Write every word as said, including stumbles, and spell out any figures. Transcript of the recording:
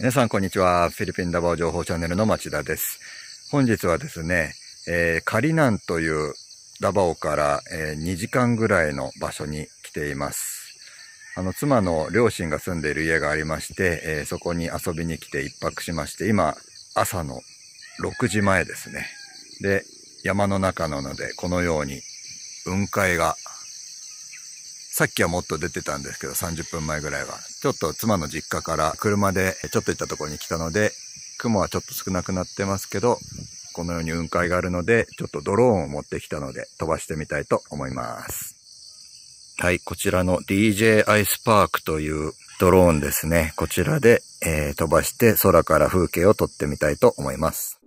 皆さんこんにちは。フィリピンダバオ情報チャンネルの町田です。本日はですね、えー、カリナンというダバオから、えー、にじかんぐらいの場所に来ています。あの、妻の両親が住んでいる家がありまして、えー、そこに遊びに来て一泊しまして、今、朝のろくじまえですね。で、山の中なので、このように雲海が、さっきはもっと出てたんですけど、さんじゅっぷんまえぐらいは。ちょっと妻の実家から車でちょっと行ったところに来たので、雲はちょっと少なくなってますけど、このように雲海があるので、ちょっとドローンを持ってきたので飛ばしてみたいと思います。はい、こちらの ディージェーアイ スパークというドローンですね。こちらで、えー、飛ばして空から風景を撮ってみたいと思います。